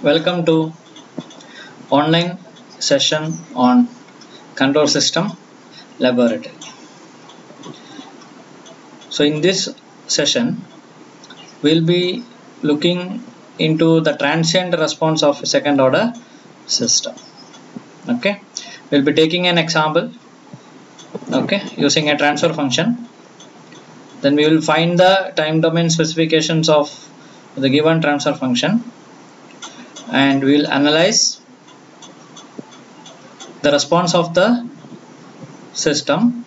Welcome to online session on control system laboratory. So in this session we'll be looking into the transient response of second order system. Okay, we'll be taking an example, okay, using a transfer function. Then we will find the time domain specifications of the given transfer function, and we will analyze the response of the system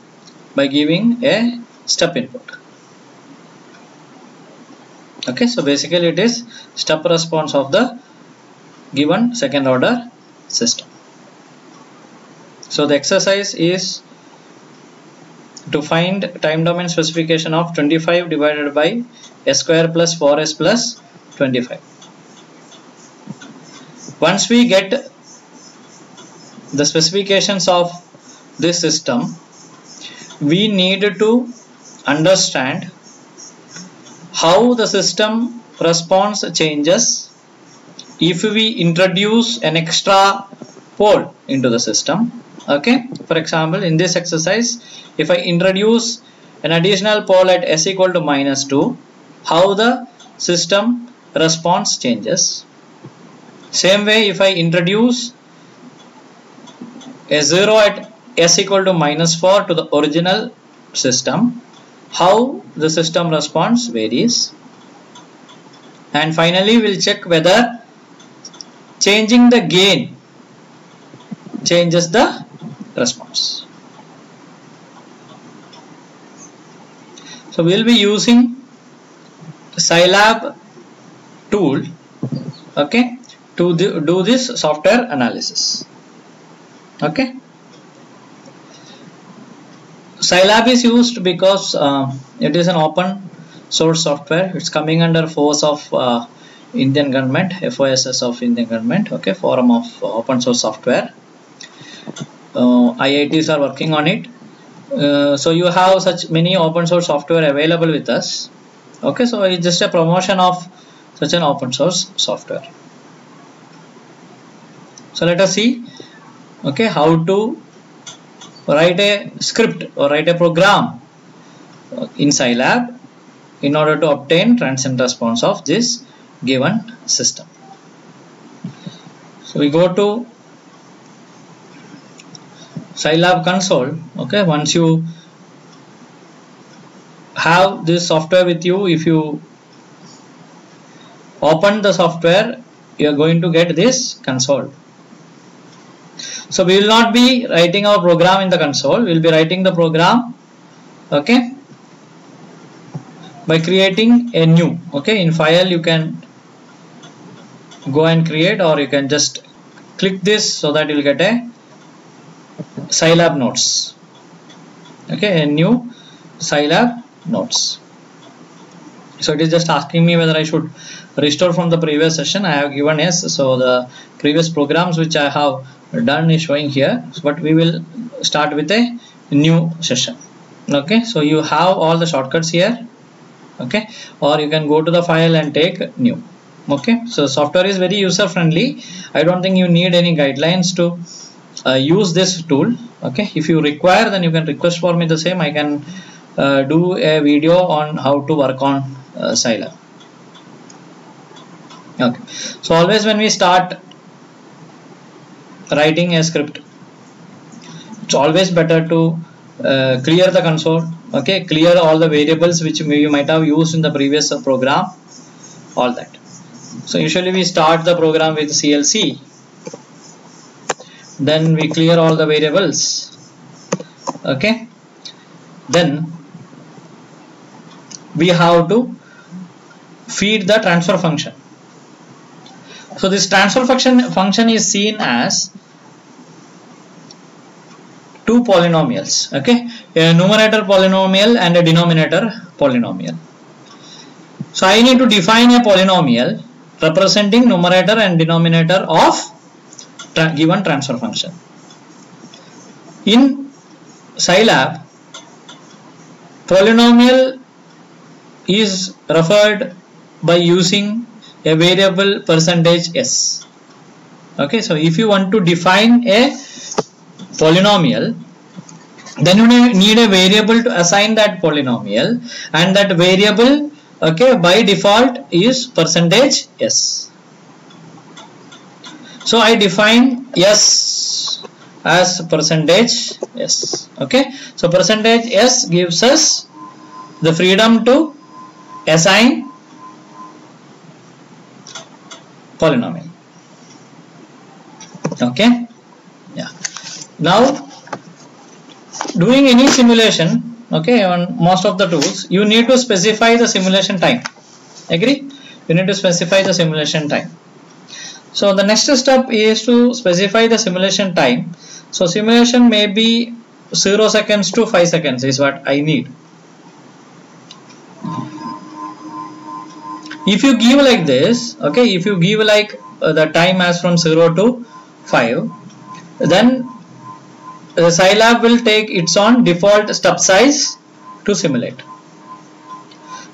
by giving a step input. Okay, so basically it is step response of the given second order system. So the exercise is to find time domain specification of 25 divided by s square plus 4s plus 25. Once we get the specifications of this system, we need to understand how the system response changes if we introduce an extra pole into the system. Okay, for example, in this exercise, if I introduce an additional pole at s equal to minus 2, how the system response changes. Same way, if I introduce a 0 at s equal to minus 4 to the original system, how the system response varies. And finally, we'll check whether changing the gain changes the response. So we'll be using Scilab tool, okay, to do this software analysis. Okay, Scilab is used because it is an open source software. It's coming under force of Indian government, FOSS of Indian government, okay, forum of open source software. IITs are working on it. So you have such many open source software available with us. Okay, so it's just a promotion of such an open source software. So let us see, okay, how to write a script or write a program in Scilab in order to obtain transient response of this given system. So we go to Scilab console. Okay, once you have this software with you, if you open the software, you are going to get this console. So we will not be writing our program in the console. We will be writing the program, okay, by creating a new, okay, in file you can go and create, or you can just click this so that you will get a Scilab nodes, okay, a new Scilab nodes. So it is just asking me whether I should restore from the previous session. I have given yes, so the previous programs which I have done is showing here, but we will start with a new session. Okay, so you have all the shortcuts here, okay, or you can go to the file and take new. Okay, so software is very user friendly. I don't think you need any guidelines to use this tool. Okay, if you require, then you can request for me the same. I can do a video on how to work on Scilab. Okay, so always when we start writing a script, it's always better to clear the console, okay, clear all the variables which you might have used in the previous program, all that. So usually we start the program with CLC, then we clear all the variables, okay, then we have to feed the transfer function. So this transfer function is seen as two polynomials, okay, a numerator polynomial and a denominator polynomial. So I need to define a polynomial representing numerator and denominator of given transfer function. In Scilab, polynomial is referred by using a variable %s. Okay, so if you want to define a polynomial, then you need a variable to assign that polynomial, and that variable, okay, by default is %s. So I define s as %s. Okay, so %s gives us the freedom to assign polynomial. Okay, yeah. Now, doing any simulation, okay, on most of the tools, you need to specify the simulation time. Agree? You need to specify the simulation time. So the next step is to specify the simulation time. So simulation may be 0 seconds to 5 seconds is what I need. If you give like this, okay, if you give like the time as from 0 to 5, then the Scilab will take its own default step size to simulate.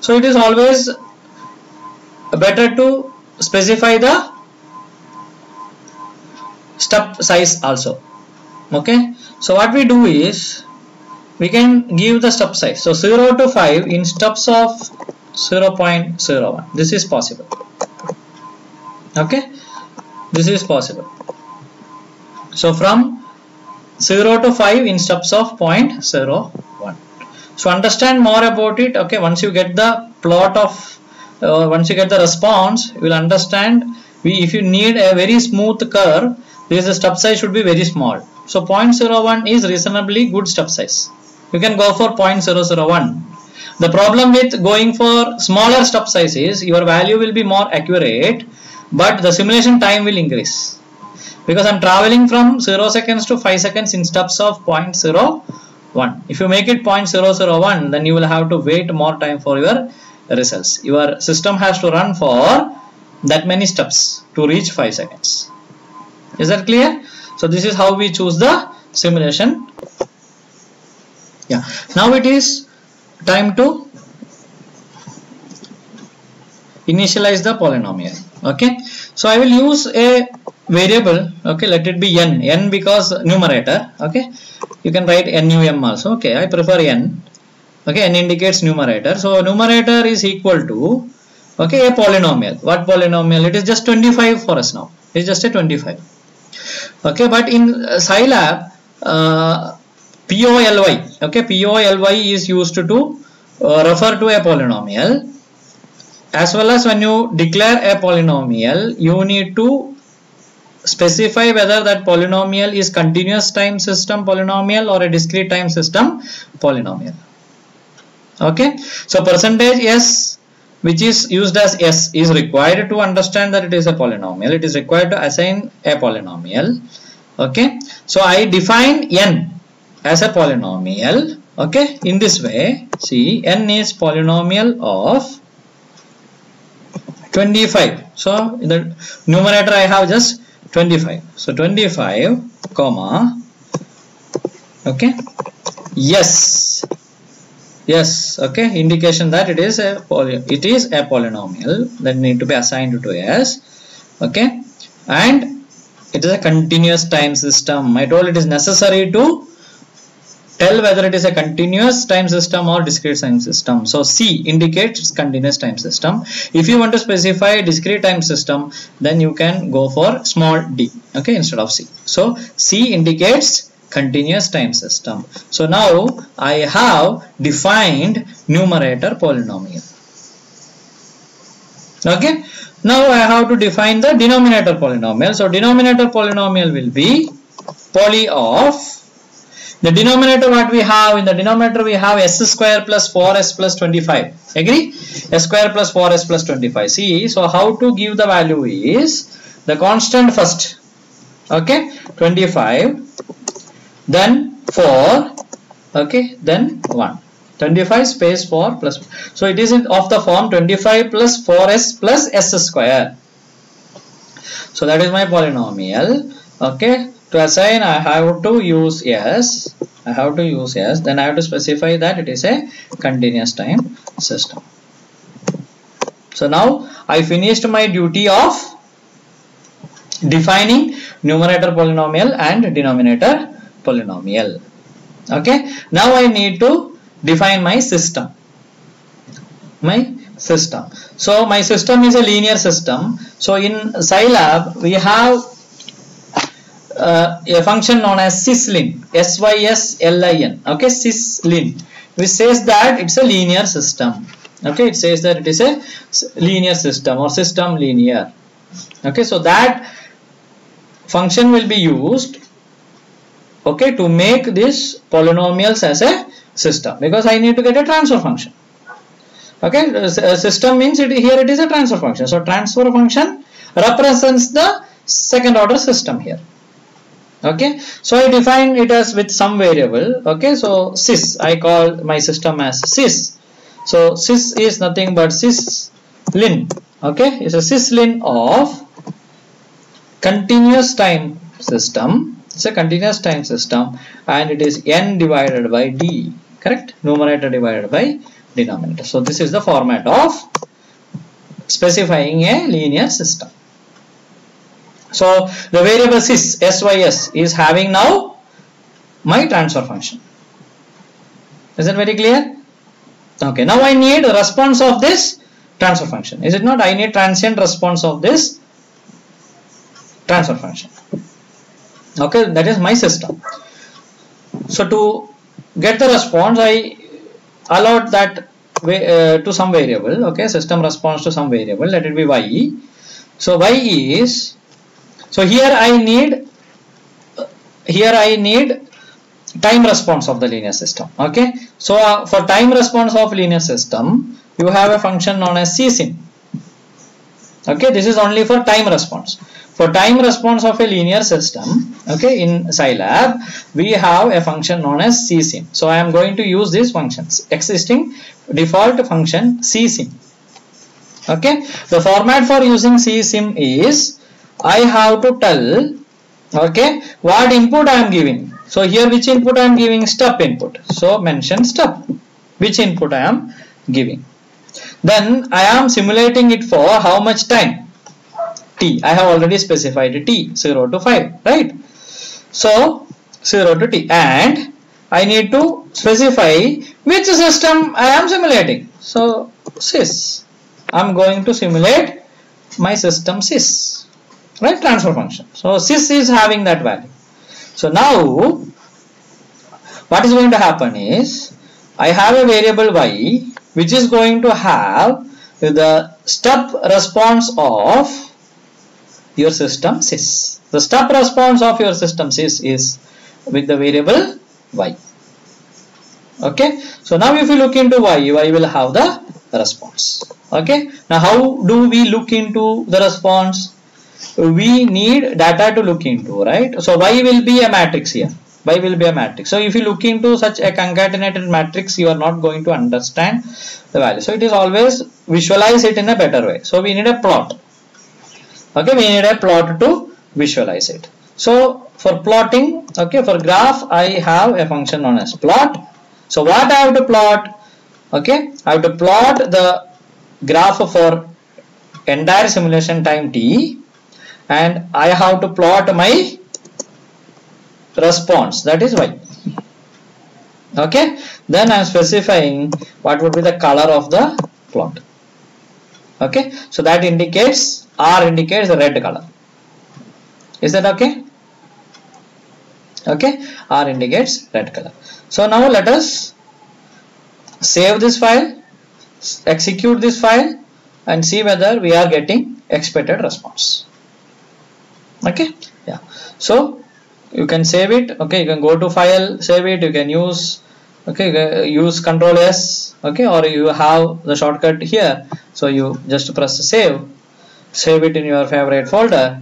So it is always better to specify the step size also. Okay, so what we do is we can give the step size. So 0 to 5 in steps of 0.01. This is possible. Okay, this is possible. So from 0 to 5 in steps of 0.01. So understand more about it. Okay, once you get the plot of once you get the response, you will understand. If you need a very smooth curve, this step size should be very small. So 0.01 is reasonably good step size. You can go for 0.001. The problem with going for smaller step size is your value will be more accurate, but the simulation time will increase, because I'm traveling from 0 seconds to 5 seconds in steps of 0.01. If you make it 0.001, then you will have to wait more time for your results. Your system has to run for that many steps to reach 5 seconds. Is that clear? So this is how we choose the simulation. Yeah. Now it is time to initialize the polynomial. Okay. So I will use a variable. Okay. Let it be n. N because numerator. Okay. You can write num also. Okay. I prefer n. Okay. N indicates numerator. So numerator is equal to, okay, a polynomial. What polynomial? It is just 25 for us now. It is just a 25. Okay, but in Scilab, poly. Okay, poly is used to refer to a polynomial. As well as when you declare a polynomial, you need to specify whether that polynomial is continuous time system polynomial or a discrete time system polynomial. Okay, so %s, which is used as s, is required to understand that it is a polynomial. It is required to assign a polynomial. Okay, so I define n as a polynomial. Okay, in this way, see, n is polynomial of 25. So in the numerator I have just 25. So 25, comma, okay, yes. Yes, okay, indication that it is a polynomial that need to be assigned to s. Okay, and it is a continuous time system. I told it is necessary to tell whether it is a continuous time system or discrete time system. So C indicates it's continuous time system. If you want to specify a discrete time system, then you can go for small d, okay, instead of C. So C indicates continuous time system. So now I have defined numerator polynomial. Okay, now I have to define the denominator polynomial. So denominator polynomial will be poly of the denominator. What we have in the denominator, we have s square plus 4s plus 25. Agree? S square plus 4s plus 25. See, so how to give the value is the constant first. Okay, 25. Then 4, okay, then 1. 25 space 4 plus 1. So it is of the form 25 plus 4s plus s square. So that is my polynomial. Okay, to assign I have to use s. I have to use s. Then I have to specify that it is a continuous time system. So now I finished my duty of defining numerator polynomial and denominator polynomial. Okay, now I need to define my system. So my system is a linear system. So in Scilab we have a function known as syslin, syslin. Okay, syslin, which says that it's a linear system. Okay, it says that it is a linear system or system linear. Okay, so that function will be used, okay, to make these polynomials as a system, because I need to get a transfer function. Okay, system means here it is a transfer function. So transfer function represents the second order system here. Okay, so I define it as with some variable. Okay, so sys, I call my system as sys. So sys is nothing but syslin. Okay, it's a syslin of continuous time system. It's a continuous time system, and it is n divided by d. Correct, numerator divided by denominator. So this is the format of specifying a linear system. So the variable sys, sys, is having now my transfer function. Is it very clear? Okay, now I need a response of this transfer function. Is it not? I need transient response of this transfer function. Okay, that is my system. So to get the response, I allot that to some variable. Okay, system response to some variable. Let it be y. So y is, so here I need time response of the linear system. Okay, so for time response of linear system, you have a function known as csim. Okay, this is only for time response. For time response of a linear system, okay, in Scilab we have a function known as csim. So I am going to use these functions, existing default function csim. Okay, the format for using csim is I have to tell, okay, what input I am giving. So here which input I am giving? Step input. So mention step, which input I am giving. Then I am simulating it for how much time? T. I have already specified T, 0 to 5, right? So 0 to T, and I need to specify which system I am simulating. So sys, I am going to simulate my system sys, right, transfer function. So sys is having that value. So now what is going to happen is I have a variable y which is going to have the step response of your system sys. The step response of your system sys is with the variable y. Okay, so now if you look into y will have the response. Okay, now how do we look into the response? We need data to look into, right? So y will be a matrix here. Y will be a matrix. So if you look into such a concatenated matrix, you are not going to understand the value. So it is always visualize it in a better way. So we need a plot. Okay, we need a plot to visualize it. So for plotting, okay, for graph, I have a function known as plot. So what I have to plot? Okay, I have to plot the graph for entire simulation time t, and I have to plot my response, that is y. Okay, then I am specifying what would be the color of the plot. Okay, so that indicates, R indicates the red color. Is that okay? Okay, R indicates red color. So now let us save this file, execute this file, and see whether we are getting expected response. Okay, yeah, so you can save it. Okay, you can go to file, save it. You can use, okay, use Control S. Okay, or you have the shortcut here, so you just press save, save it in your favorite folder.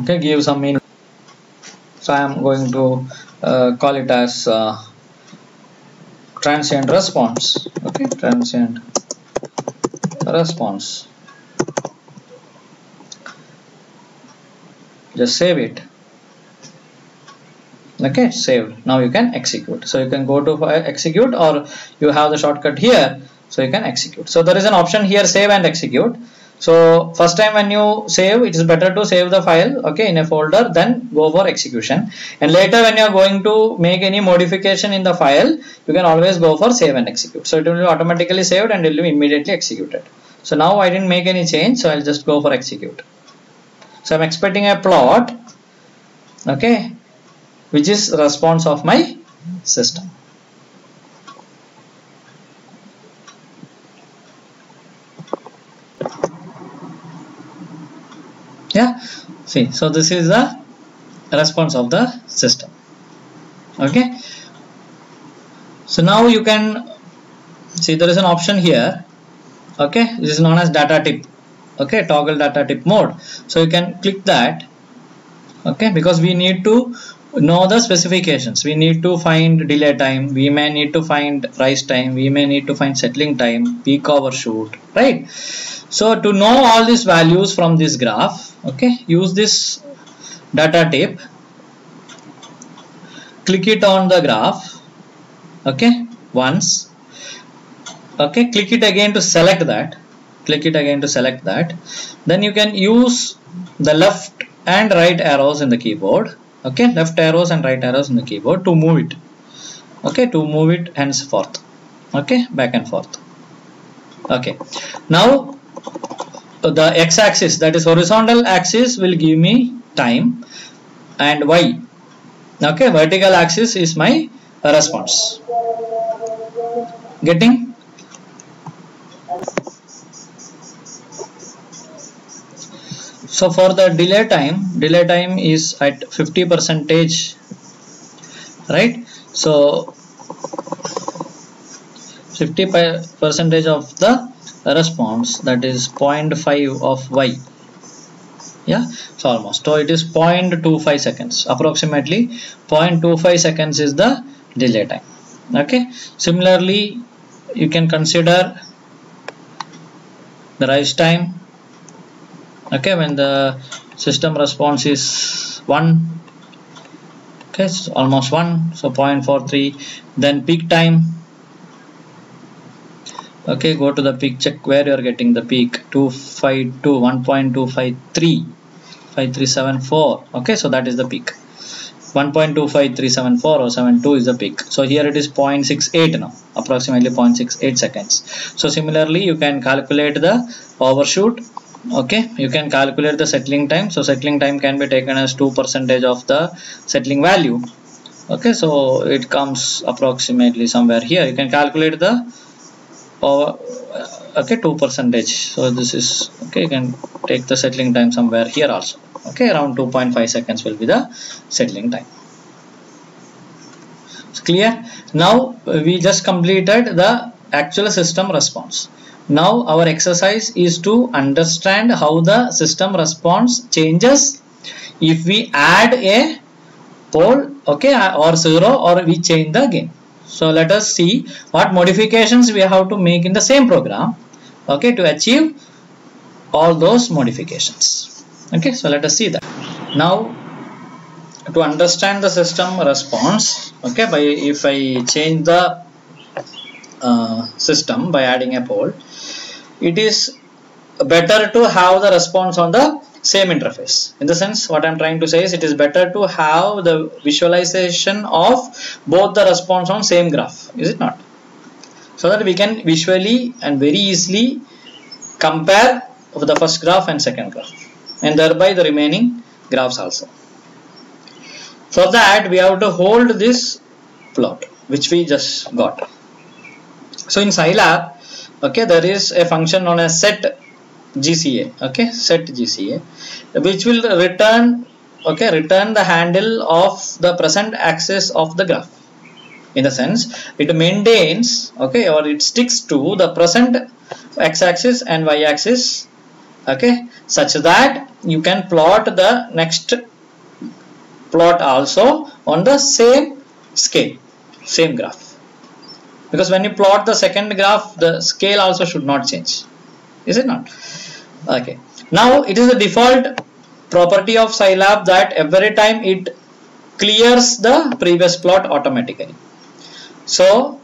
Okay, give some meaning. So I am going to call it as transient response. Okay, transient response. Just save it. Okay, saved. Now you can execute. So you can go to execute, or you have the shortcut here. so you can execute. So there is an option here, save and execute. So first time when you save, it is better to save the file, okay, in a folder, then go for execution. And later when you are going to make any modification in the file, you can always go for save and execute. So it will be automatically saved and it will be immediately executed. So now I didn't make any change, so I'll just go for execute. So I'm expecting a plot, okay, which is response of my system. Yeah, see, so this is the response of the system. Okay, so now you can see there is an option here, okay, this is known as data type, okay, toggle data type mode. So you can click that, okay, because we need to know the specifications. We need to find delay time, we may need to find rise time, we may need to find settling time, peak overshoot, right? So to know all these values from this graph, okay, use this data type, click it on the graph, okay, once, okay, click it again to select that, click it again to select that. Then you can use the left and right arrows in the keyboard, okay, left arrows and right arrows in the keyboard to move it, okay, to move it henceforth, okay, back and forth. Okay, now the x-axis, that is horizontal axis, will give me time, and y, okay, vertical axis is my response. Getting? So for the delay time is at 50%, right? So 50% of the response, that is 0.5 of y. Yeah, so almost. So it is 0.25 seconds. Approximately 0.25 seconds is the delay time. Okay. Similarly, you can consider the rise time. Okay, when the system response is 1, okay, it's almost 1, so 0.43. Then peak time, okay, go to the peak, check where you are getting the peak, 252, 1.253, 5374, okay, so that is the peak, 1.25374 or 72 is the peak. So here it is 0.68 now, approximately 0.68 seconds. So similarly, you can calculate the overshoot. Okay, you can calculate the settling time. So settling time can be taken as 2% of the settling value. Okay, so it comes approximately somewhere here. You can calculate the okay, 2%. So this is okay, you can take the settling time somewhere here also. Okay, around 2.5 seconds will be the settling time. It's clear. Now we just completed the actual system response. Now our exercise is to understand how the system response changes if we add a pole, okay, or 0, or we change the game. So let us see what modifications we have to make in the same program, okay, to achieve all those modifications. Okay, so let us see that. Now to understand the system response, okay, by if I change the system by adding a pole, it is better to have the response on the same interface. In the sense, what I am trying to say is, it is better to have the visualization of both the response on same graph, is it not? So that we can visually and very easily compare the first graph and second graph, and thereby the remaining graphs also. For that, we have to hold this plot which we just got. So in Scilab, okay, there is a function known as set GCA, okay, set GCA, which will return, okay, return the handle of the present axis of the graph. In the sense, it maintains, okay, or it sticks to the present x-axis and y-axis, okay, such that you can plot the next plot also on the same scale, same graph. Because when you plot the second graph, the scale also should not change, is it not? Okay. Now it is the default property of Scilab that every time it clears the previous plot automatically. So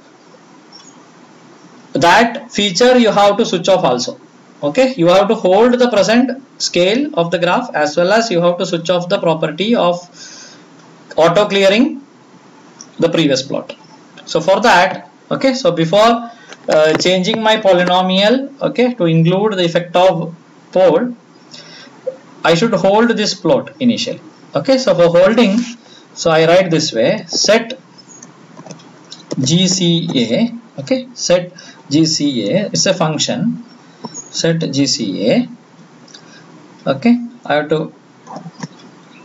that feature you have to switch off also. Okay, you have to hold the present scale of the graph as well as you have to switch off the property of auto clearing the previous plot. So for that, okay, so before changing my polynomial, okay, to include the effect of pole, I should hold this plot initially. Okay, so for holding, so I write this way, set GCA, okay, set GCA, it's a function, set GCA, okay, I have to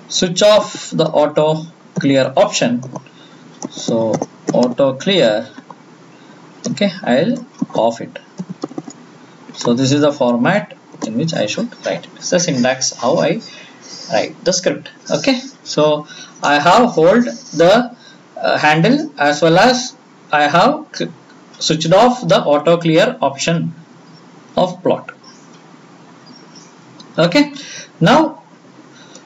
switch off the auto clear option, so auto clear, okay, I'll off it. So this is the format in which I should write. It's the syntax how I write the script. Okay, so I have hold the handle as well as I have switched off the auto clear option of plot. Okay, now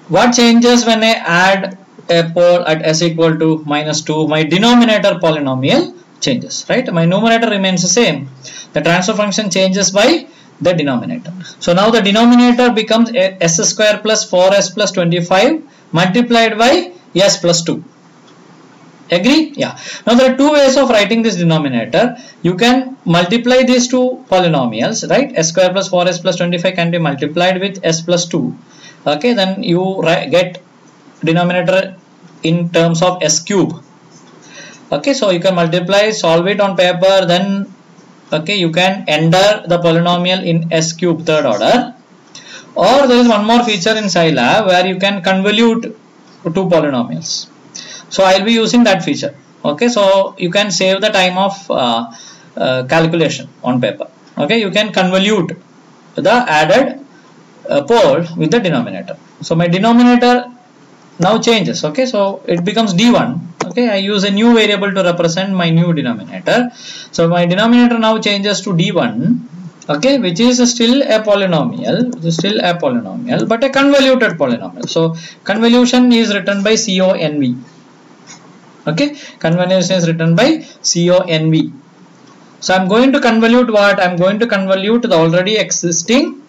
what changes when I add a pole at s equal to -2? My denominator polynomial changes, right? My numerator remains the same. The transfer function changes by the denominator. So now the denominator becomes s square plus 4s plus 25 multiplied by s plus 2. Agree? Yeah. Now there are two ways of writing this denominator. You can multiply these two polynomials, right? S square plus 4s plus 25 can be multiplied with s plus 2. Okay, then you get denominator in terms of s cube. Okay, so you can multiply, solve it on paper, then okay, you can enter the polynomial in s cube third order. Or there is one more feature in Scilab where you can convolute two polynomials. So I will be using that feature. Okay, so you can save the time of calculation on paper. Okay, you can convolute the added pole with the denominator. So my denominator now changes. Okay, so it becomes d1. Okay, I use a new variable to represent my new denominator. So my denominator now changes to d1. Okay, which is still a polynomial, but a convoluted polynomial. So convolution is written by conv. Okay, convolution is written by conv. So I'm going to convolute what? I'm going to convolute the already existing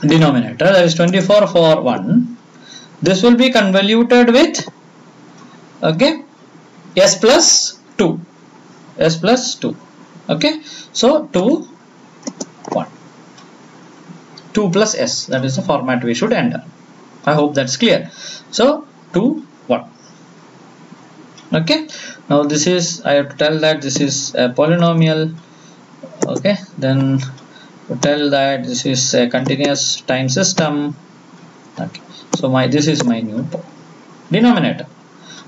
denominator, that is 24 for 1. This will be convoluted with, okay, s plus 2. Okay, so 2 plus s, that is the format we should enter. I hope that's clear. So 2 1. Okay, now this is, I have to tell that this is a polynomial. Okay, then to tell that this is a continuous time system. Okay, so my, this is my new denominator.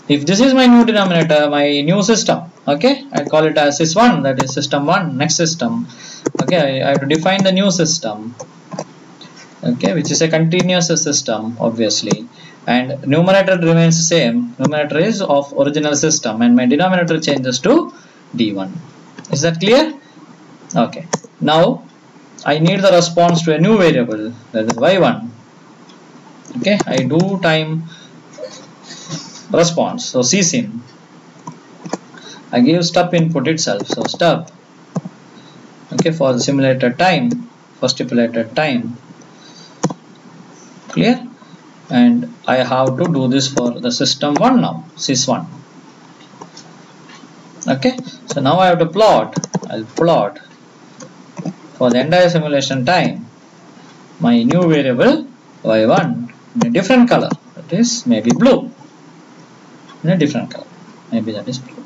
If this is my new denominator, my new system, okay, I call it as sys1, that is system 1, next system. Okay, I have to define the new system, okay, which is a continuous system obviously, and numerator remains the same. Numerator is of original system and my denominator changes to d1. Is that clear? Okay, now I need the response to a new variable, that is y1. Okay, I do time response, so csim. I give stub input itself, so stub, okay, for the simulated time, for stipulated time. Clear? And I have to do this for the system 1 now, sys1. Okay, so now I have to plot, I'll plot for the entire simulation time my new variable y1 in a different color, that is maybe blue, in a different color, maybe that is blue.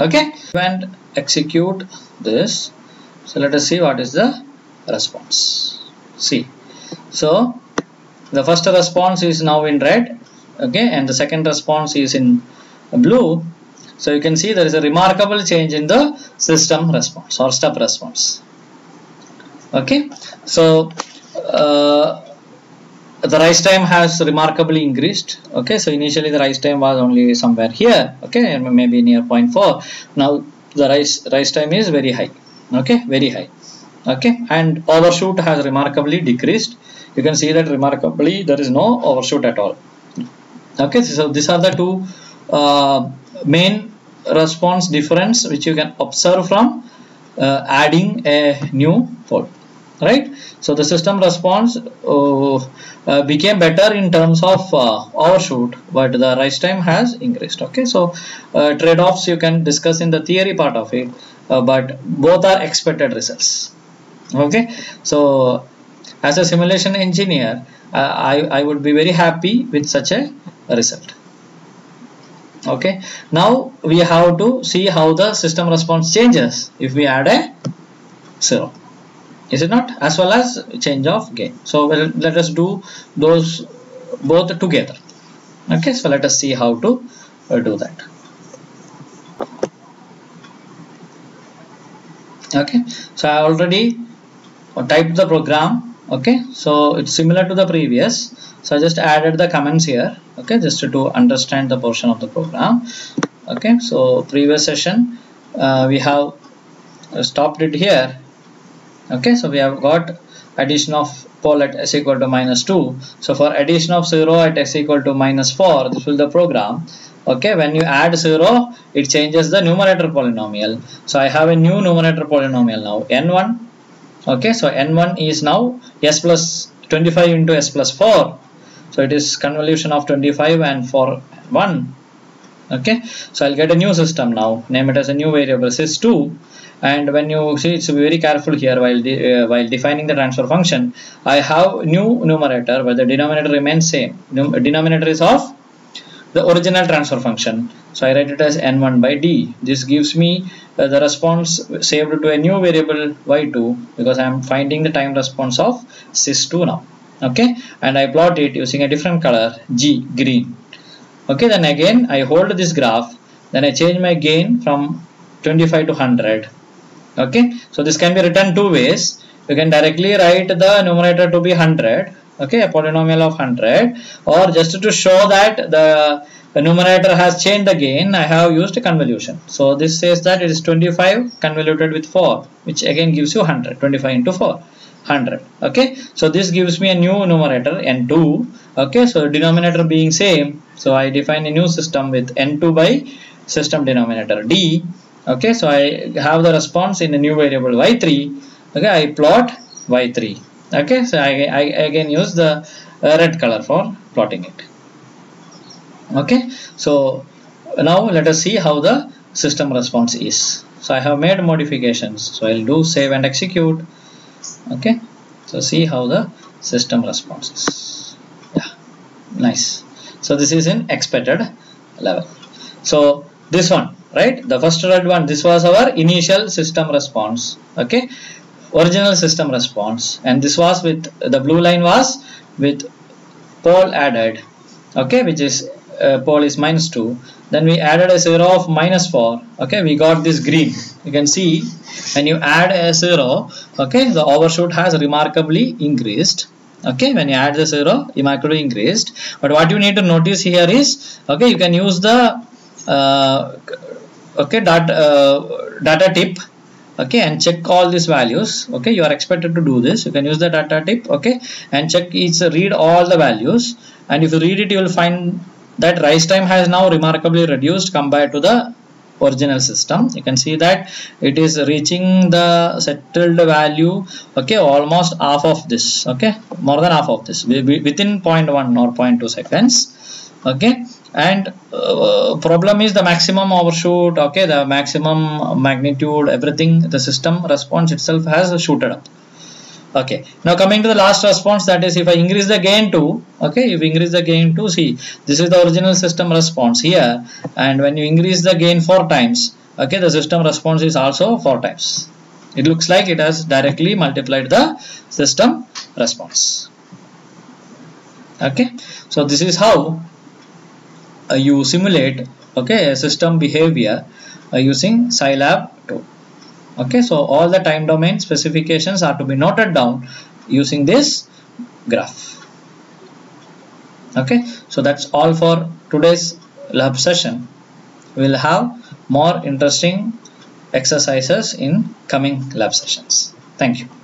Okay, and execute this. So let us see what is the response. See, so the first response is now in red, okay, and the second response is in blue. So you can see there is a remarkable change in the system response or stub response. Okay, so the rise time has remarkably increased. Okay, so initially the rise time was only somewhere here, okay, maybe near 0.4. now the rise time is very high, okay, very high. Okay, and overshoot has remarkably decreased. You can see that remarkably there is no overshoot at all. Okay, so these are the two main response difference which you can observe from adding a new port, right? So the system response became better in terms of overshoot, but the rise time has increased. Okay, so trade-offs you can discuss in the theory part of it, but both are expected results. Okay, so as a simulation engineer, I would be very happy with such a result. Okay, now we have to see how the system response changes if we add a zero, is it not, as well as change of gain. So let us do those both together. Okay, so let us see how to do that. Okay, so I already typed the program. Okay, so it's similar to the previous, so I just added the comments here. Okay, just to understand the portion of the program. Okay, so previous session we have stopped it here. Okay, so we have got addition of poll at s equal to -2. So for addition of 0 at s equal to -4, this will the program. Okay, when you add 0, it changes the numerator polynomial. So I have a new numerator polynomial now, n1. Okay, so n1 is now s plus 25 into s plus 4. So it is convolution of 25 and 4 1. Okay, so I'll get a new system now, name it as a new variable sys2. And when you see, it's very careful here while defining the transfer function. I have new numerator, but the denominator remains same. Denominator is of the original transfer function, so I write it as n1/d. This gives me the response saved to a new variable y2, because I am finding the time response of sys2 now. Okay, and I plot it using a different color, green. Okay, then again I hold this graph, then I change my gain from 25 to 100. Okay, so this can be written two ways. You can directly write the numerator to be 100. Okay, a polynomial of 100, or just to show that the numerator has changed the gain, I have used a convolution. So this says that it is 25 convoluted with 4, which again gives you 100. 25 into 4, 100. Okay, so this gives me a new numerator, n2. Okay, so denominator being same, so I define a new system with n2 by system denominator d. Okay, so I have the response in a new variable y3. Okay, I plot y3. Okay, so I again use the red color for plotting it. Okay, so now let us see how the system response is. So I have made modifications, so I'll do save and execute. Okay, so see how the system response is. Yeah, nice. So this is in expected level. So this one, right, the first red one, this was our initial system response. Okay, original system response, and this was with the blue line was with poll added. Okay, which is poll is -2. Then we added a 0 of -4. Okay, we got this green. You can see when you add a 0, okay, the overshoot has remarkably increased. Okay, when you add the 0, remarkably increased. But what you need to notice here is, okay, you can use the data tip. Okay, and check all these values. Okay, you are expected to do this. You can use the data tip. Okay, and check each, read all the values, and if you read it, you will find that rise time has now remarkably reduced compared to the original system. You can see that it is reaching the settled value. Okay, almost half of this. Okay, more than half of this, within 0.1 or 0.2 seconds. Okay, and problem is the maximum overshoot. Okay, the maximum magnitude, everything, the system response itself has shooted up. Okay, now coming to the last response, that is if I increase the gain to, okay, if you increase the gain to, see, this is the original system response here, and when you increase the gain 4 times, okay, the system response is also 4 times. It looks like it has directly multiplied the system response. Okay, so this is how you simulate, okay, system behavior using Scilab 2. Okay, so all the time domain specifications are to be noted down using this graph. Okay, so that's all for today's lab session. We'll have more interesting exercises in coming lab sessions. Thank you.